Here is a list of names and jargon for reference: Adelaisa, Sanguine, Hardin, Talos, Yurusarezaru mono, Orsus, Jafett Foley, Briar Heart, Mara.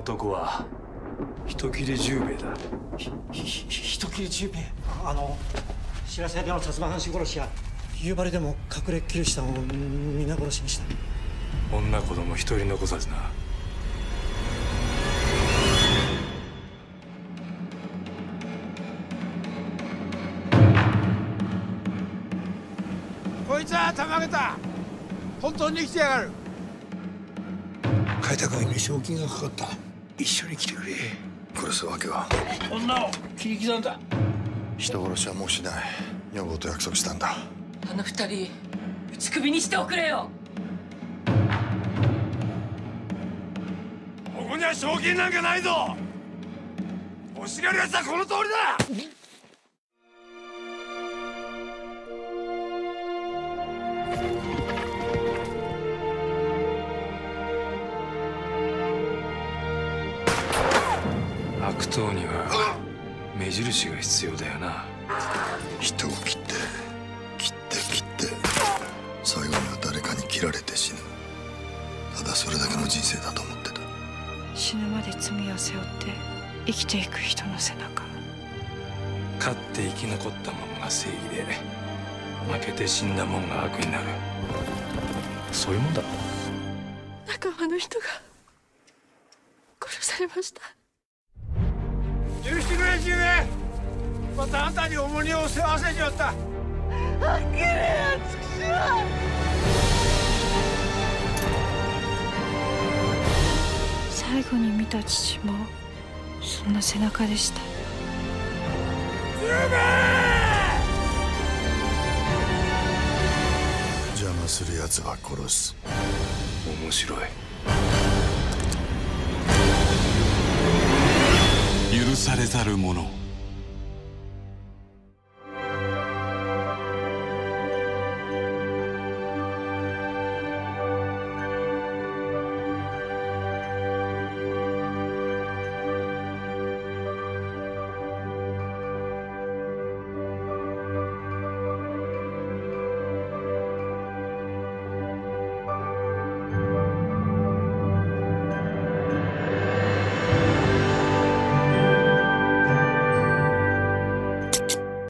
男は人斬り10名だ。人斬り10名。白瀬での薩摩藩士殺しや夕張でも隠れキリシタンを皆殺しにした。女子供一人残さずな。こいつはたまげた。本当に生きてやがる。開拓員に賞金がかかった。一緒に来てくれ。殺すわけは。女を切り刻んだ。人殺しはもうしない。女房と約束したんだ。あの二人打ち首にしておくれよ。ここには賞金なんかないぞ。欲しがるやつはこの通りだ。悪党には目印が必要だよな。人を切って最後には誰かに切られて死ぬ。ただそれだけの人生だと思ってた。死ぬまで罪を背負って生きていく人の背中。勝って生き残ったものが正義で、負けて死んだもんが悪になる。そういうもんだ。仲間の人が殺されました。許してくれ、ジュエ。またあんたに重荷を背負わせちまった。あきれやつくしは。最後に見た父もそんな背中でした。ジュエ。邪魔するやつは殺す。面白い。許されざるもの。